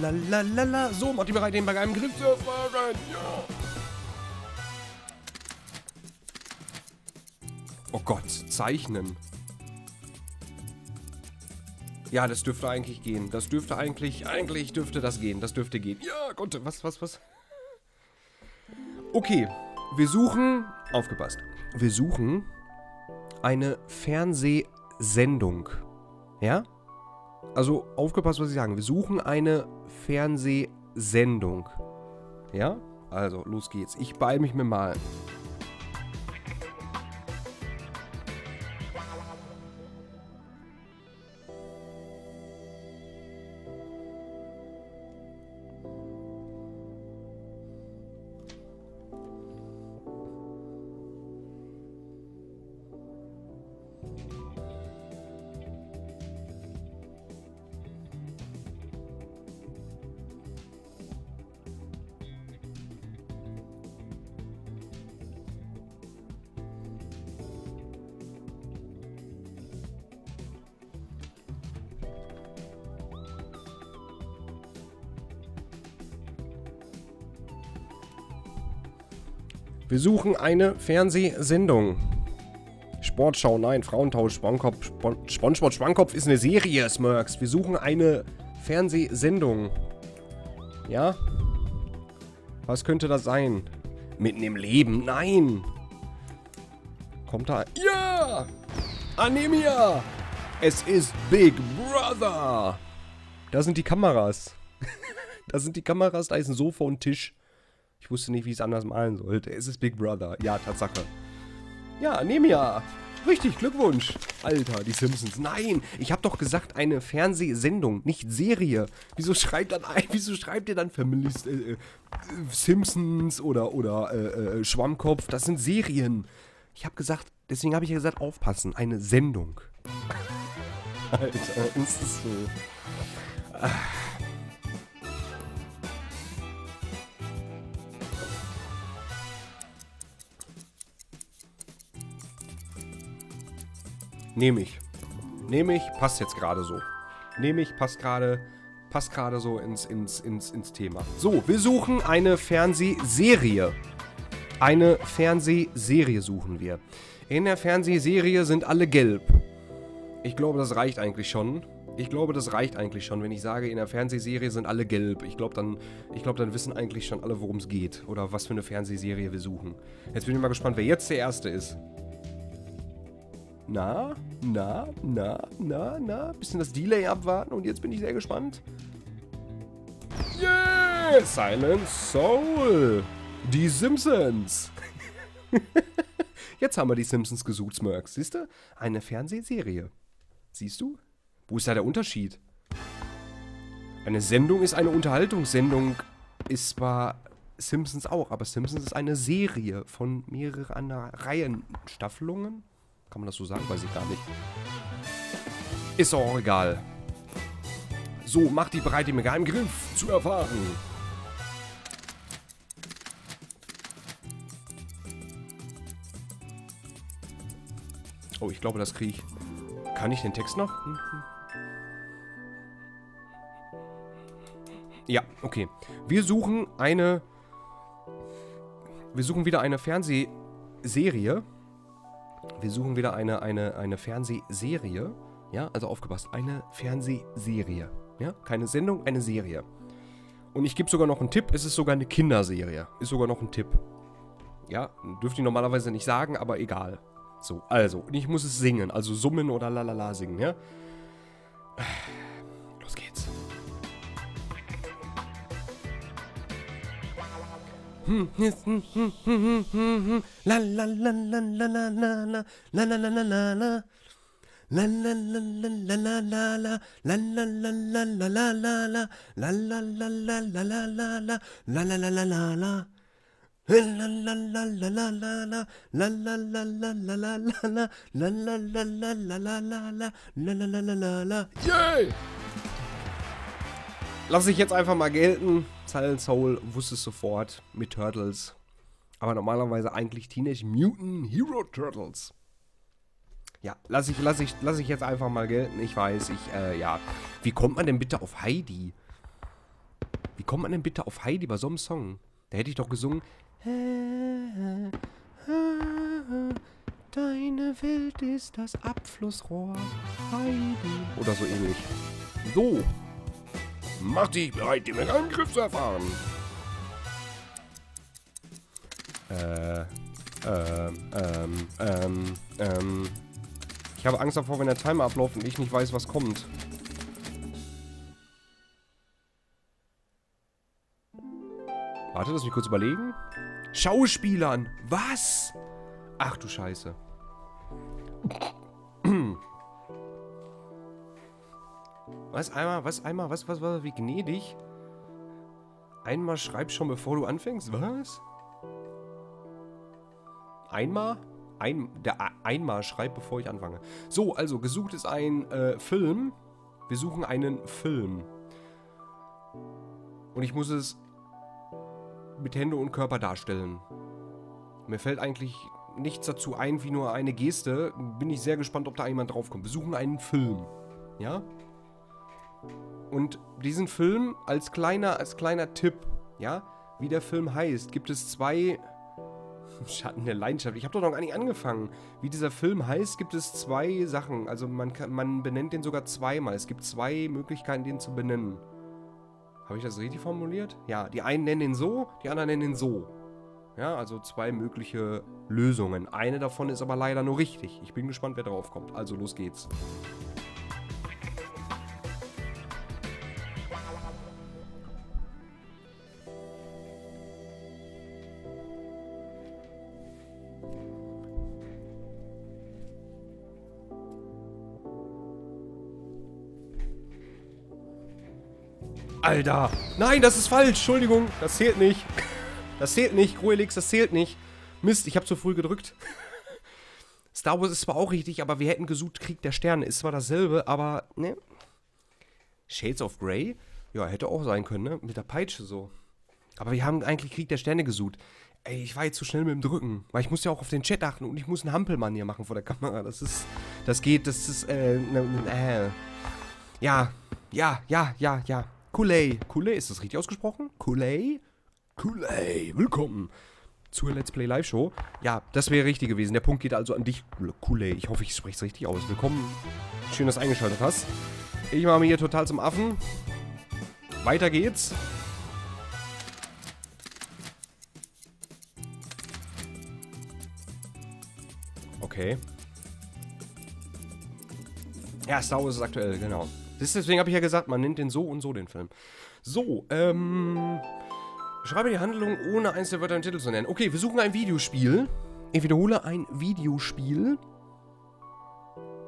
Lalalala. So, macht die bereit, den bei einem Griff zu erfahren. Ja. Oh Gott, zeichnen. Ja, das dürfte eigentlich gehen. Das dürfte eigentlich dürfte das gehen. Das dürfte gehen. Ja, Gott, was? Okay, wir suchen, aufgepasst, wir suchen eine Fernsehsendung, ja? Also, aufgepasst, was ich sage. Wir suchen eine Fernsehsendung, ja? Also, los geht's. Ich beeile mich mit Malen. Wir suchen eine Fernsehsendung. Sportschau, nein, Frauentausch, Schwankopf, SpongeBob Schwankopf ist eine Serie, Smurks. Wir suchen eine Fernsehsendung. Ja? Was könnte das sein? Mitten im Leben? Nein! Kommt da... Ja! Anemia! Es ist Big Brother! Da sind die Kameras. Da sind die Kameras, da ist ein Sofa und ein Tisch. Ich wusste nicht, wie ich es anders malen sollte. Es ist Big Brother. Ja, Tatsache. Ja, Anemia. Richtig, Glückwunsch. Alter, die Simpsons. Nein, ich habe doch gesagt, eine Fernsehsendung, nicht Serie. Wieso schreibt ihr dann Families, Simpsons oder Schwammkopf? Das sind Serien. Ich habe gesagt, deswegen habe ich ja gesagt, aufpassen. Eine Sendung. Alter, ist das so... Nehme ich, passt jetzt gerade so. Nehme ich, passt gerade so ins Thema. So, wir suchen eine Fernsehserie. Eine Fernsehserie suchen wir. In der Fernsehserie sind alle gelb. Ich glaube, das reicht eigentlich schon. Wenn ich sage, in der Fernsehserie sind alle gelb. Ich glaube, dann wissen eigentlich schon alle, worum es geht. Oder was für eine Fernsehserie wir suchen. Jetzt bin ich mal gespannt, wer jetzt der Erste ist. Na. Bisschen das Delay abwarten und jetzt bin ich sehr gespannt. Yeah! Silent Soul! Die Simpsons! Jetzt haben wir die Simpsons gesucht, Smurks. Siehst du? Eine Fernsehserie. Siehst du? Wo ist da der Unterschied? Eine Sendung ist eine Unterhaltungssendung. Ist zwar Simpsons auch, aber Simpsons ist eine Serie von mehreren Reihen. Staffelungen? Kann man das so sagen? Weiß ich gar nicht. Ist auch egal. So, mach die bereit, den Geheimgriff zu erfahren. Oh, ich glaube, das kriege ich. Kann ich den Text noch? Ja, okay. Wir suchen eine... Wir suchen wieder eine Fernsehserie. Wir suchen wieder eine Fernsehserie. Ja, also aufgepasst. Eine Fernsehserie. Ja, keine Sendung, eine Serie. Und ich gebe sogar noch einen Tipp. Es ist sogar eine Kinderserie. Ist sogar noch ein Tipp. Ja, dürfte ich normalerweise nicht sagen, aber egal. So, also. Ich muss es singen. Also summen oder lalala singen, ja. Los geht's. Lass ich jetzt einfach mal gelten. Silent Soul wusste es sofort mit Turtles. Aber normalerweise eigentlich Teenage Mutant Hero Turtles. Ja, lass ich jetzt einfach mal gelten. Ich weiß, ja. Wie kommt man denn bitte auf Heidi? Wie kommt man denn bitte auf Heidi bei so einem Song? Da hätte ich doch gesungen. Deine Welt ist das Abflussrohr, Heidi. Oder so ähnlich. So. Mach dich bereit, den Angriff zu erfahren. Ich habe Angst davor, wenn der Timer abläuft und ich nicht weiß, was kommt. Warte, lass mich kurz überlegen. Schauspielern! Was? Ach du Scheiße. Was, wie gnädig? Einmal schreib schon, bevor du anfängst? Was? Einmal schreibt, bevor ich anfange. So, also, gesucht ist ein Film. Wir suchen einen Film. Und ich muss es mit Hände und Körper darstellen. Mir fällt eigentlich nichts dazu ein, wie nur eine Geste. Bin ich sehr gespannt, ob da jemand draufkommt. Wir suchen einen Film. Ja? Und diesen Film als kleiner Tipp, ja? Wie der Film heißt, gibt es zwei... Schatten der Leidenschaft. Ich habe doch noch gar nicht angefangen. Wie dieser Film heißt, gibt es zwei Sachen. Also man benennt den sogar zweimal. Es gibt zwei Möglichkeiten, den zu benennen. Habe ich das richtig formuliert? Ja, die einen nennen den so, die anderen nennen den so. Ja, also zwei mögliche Lösungen. Eine davon ist aber leider nur richtig. Ich bin gespannt, wer drauf kommt. Also los geht's. Alter! Nein, das ist falsch! Entschuldigung! Das zählt nicht! Das zählt nicht, Groelix, das zählt nicht! Mist, ich habe zu früh gedrückt. Star Wars ist zwar auch richtig, aber wir hätten gesucht Krieg der Sterne. Ist zwar dasselbe, aber... Ne? Shades of Grey? Ja, hätte auch sein können, ne? Mit der Peitsche so. Aber wir haben eigentlich Krieg der Sterne gesucht. Ey, ich war jetzt zu schnell mit dem Drücken. Weil ich muss ja auch auf den Chat achten und ich muss einen Hampelmann hier machen vor der Kamera. Das ist... Das geht, das ist... Ja. Kool-Aid, ist das richtig ausgesprochen? Kool-Aid, willkommen zur Let's Play Live Show. Ja, das wäre richtig gewesen. Der Punkt geht also an dich, Kool-Aid. Ich hoffe, ich spreche es richtig aus. Willkommen. Schön, dass du eingeschaltet hast. Ich mache mich hier total zum Affen. Weiter geht's. Okay. Ja, Star Wars ist aktuell, genau. Deswegen habe ich ja gesagt, man nennt den so und so den Film. So, schreibe die Handlung, ohne Einzelwörter und Titel zu nennen. Okay, wir suchen ein Videospiel. Ich wiederhole, ein Videospiel.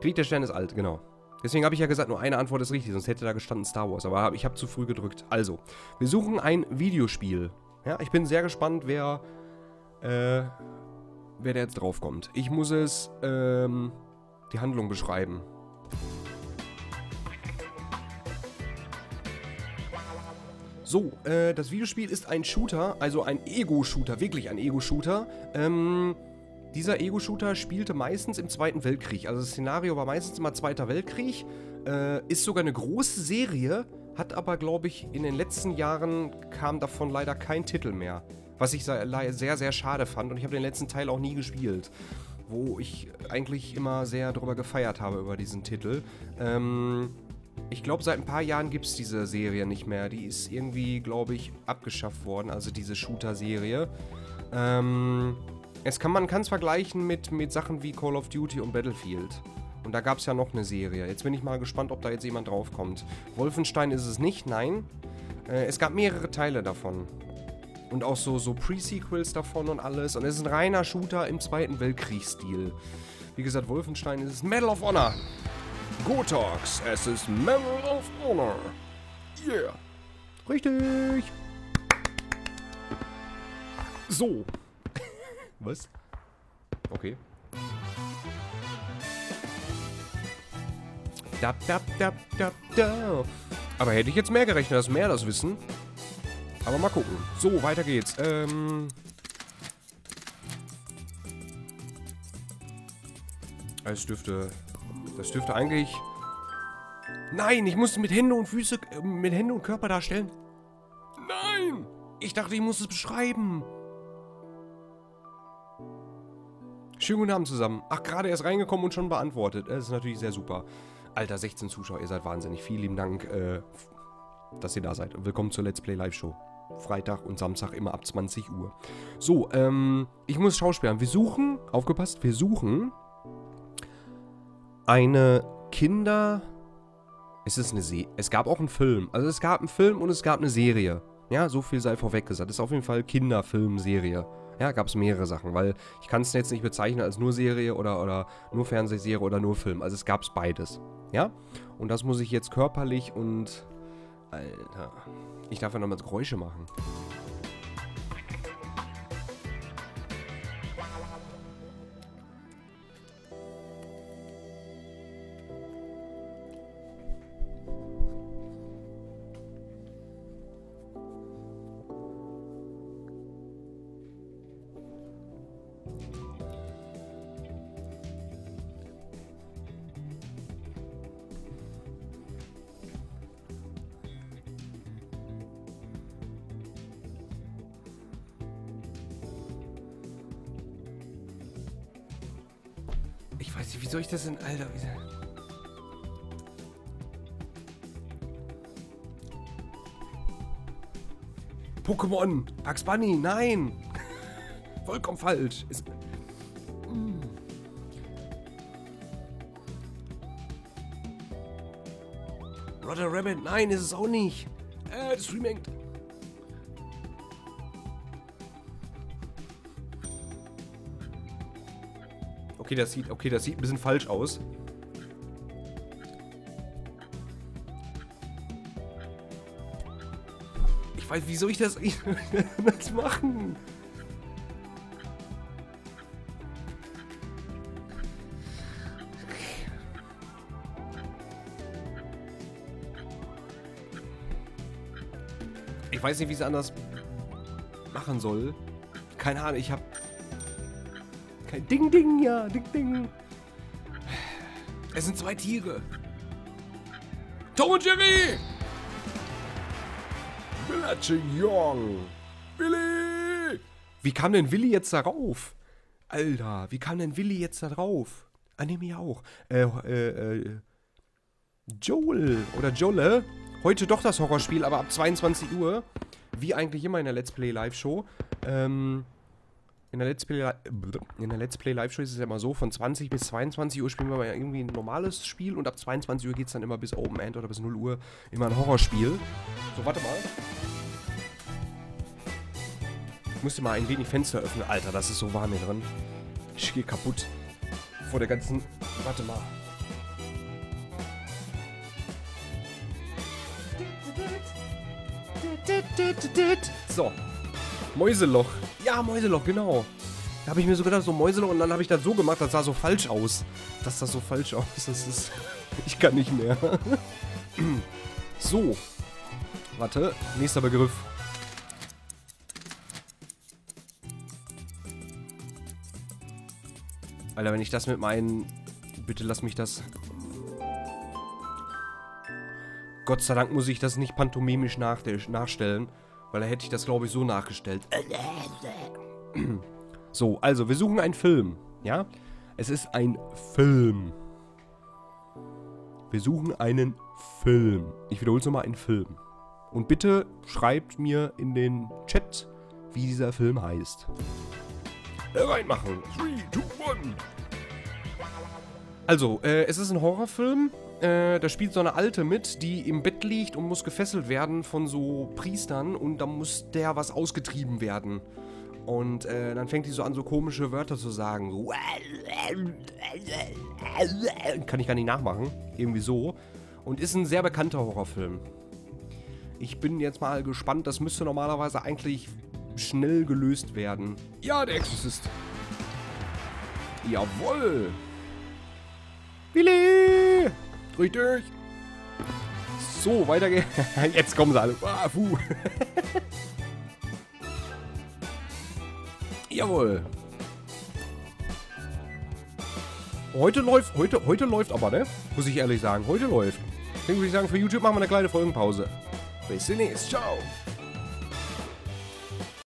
Krieg der Sterne ist alt, genau. Deswegen habe ich ja gesagt, nur eine Antwort ist richtig, sonst hätte da gestanden Star Wars. Aber ich habe zu früh gedrückt. Also, wir suchen ein Videospiel. Ja, ich bin sehr gespannt, wer da jetzt draufkommt. Ich muss es, die Handlung beschreiben. So, das Videospiel ist ein Shooter, also ein Ego-Shooter, wirklich ein Ego-Shooter. Dieser Ego-Shooter spielte meistens im Zweiten Weltkrieg. Also das Szenario war meistens immer Zweiter Weltkrieg. Ist sogar eine große Serie, hat aber, glaube ich, in den letzten Jahren kam davon leider kein Titel mehr. Was ich sehr, sehr schade fand und ich habe den letzten Teil auch nie gespielt. Wo ich eigentlich immer sehr drüber gefeiert habe, über diesen Titel. Ich glaube, seit ein paar Jahren gibt es diese Serie nicht mehr. Die ist irgendwie, glaube ich, abgeschafft worden, also diese Shooter-Serie. Man kann es vergleichen mit Sachen wie Call of Duty und Battlefield. Und da gab es ja noch eine Serie. Jetzt bin ich mal gespannt, ob da jetzt jemand draufkommt. Wolfenstein ist es nicht, nein. Es gab mehrere Teile davon. Und auch so Pre-Sequels davon und alles. Und es ist ein reiner Shooter im Zweiten Weltkriegsstil. Wie gesagt, Wolfenstein ist es. Medal of Honor! Gotox, es ist Medal of Honor. Yeah. Richtig. So. Was? Okay. Aber hätte ich jetzt mehr gerechnet, dass mehr das wissen. Aber mal gucken. So, weiter geht's. Das dürfte eigentlich... Nein, ich musste mit Hände und Körper darstellen. Nein! Ich dachte, ich muss es beschreiben. Schönen guten Abend zusammen. Ach, gerade erst reingekommen und schon beantwortet. Das ist natürlich sehr super. Alter, 16 Zuschauer, ihr seid wahnsinnig. Vielen lieben Dank, dass ihr da seid. Und willkommen zur Let's Play Live Show. Freitag und Samstag immer ab 20 Uhr. So, ich muss schauspielern. Wir suchen, aufgepasst, wir suchen eine Kinder... Es ist eine Serie. Es gab auch einen Film. Also es gab einen Film und es gab eine Serie. Ja, so viel sei vorweg gesagt. Das ist auf jeden Fall Kinderfilmserie. Ja, gab es mehrere Sachen, weil ich kann es jetzt nicht bezeichnen als nur Serie oder nur Fernsehserie oder nur Film. Also es gab es beides. Ja? Und das muss ich jetzt körperlich und... Alter... Ich darf ja nochmal Geräusche machen. Wie soll ich das denn, Alter? Pokémon! Bugs Bunny! Nein! Vollkommen falsch! Roger Rabbit! Nein, ist es auch nicht! Das Remake! Okay, das sieht ein bisschen falsch aus. Ich weiß, wie soll ich das, machen? Ich weiß nicht, wie ich es anders machen soll. Keine Ahnung, ich habe... Ding, ding, ja, ding, ding. Es sind zwei Tiere. Tom und Jerry! Young. Willi! Wie kam denn Willi jetzt da rauf? Alter, wie kam denn Willi jetzt da drauf? Anime ja auch. Joel oder Jolle. Heute doch das Horrorspiel, aber ab 22 Uhr. Wie eigentlich immer in der Let's Play Live Show. In der Let's Play Live Show ist es ja immer so, von 20 bis 22 Uhr spielen wir mal irgendwie ein normales Spiel und ab 22 Uhr geht es dann immer bis Open End oder bis 0 Uhr immer ein Horrorspiel. So, warte mal. Ich musste mal ein wenig Fenster öffnen. Alter, das ist so warm hier drin. Ich gehe kaputt. Vor der ganzen... Warte mal. So. Mäuseloch. Ja, Mäuseloch, genau. Da habe ich mir so gedacht, so Mäuseloch, und dann habe ich das so gemacht, das sah so falsch aus. Das sah so falsch aus, das ist... Ich kann nicht mehr. So. Warte, nächster Begriff. Alter, wenn ich das mit meinen... Bitte lass mich das... Gott sei Dank muss ich das nicht pantomimisch nachstellen. Weil da hätte ich das, glaube ich, so nachgestellt. So, also, wir suchen einen Film. Ja? Es ist ein Film. Wir suchen einen Film. Ich wiederhole es nochmal, einen Film. Und bitte schreibt mir in den Chat, wie dieser Film heißt. Reinmachen. 3, 2, 1. Also, es ist ein Horrorfilm. Da spielt so eine Alte mit, die im Bett liegt und muss gefesselt werden von so Priestern und dann muss der was ausgetrieben werden. Und dann fängt die so an, so komische Wörter zu sagen. So. Kann ich gar nicht nachmachen. Irgendwie so. Und ist ein sehr bekannter Horrorfilm. Ich bin jetzt mal gespannt. Das müsste normalerweise eigentlich schnell gelöst werden. Ja, der Exorcist. Jawohl. Willi! Richtig! So, weiter geht's. Jetzt kommen sie alle. Ah, puh. Jawohl. Heute läuft aber, ne? Muss ich ehrlich sagen. Heute läuft. Deswegen würde ich sagen, für YouTube machen wir eine kleine Folgenpause. Bis demnächst. Ciao.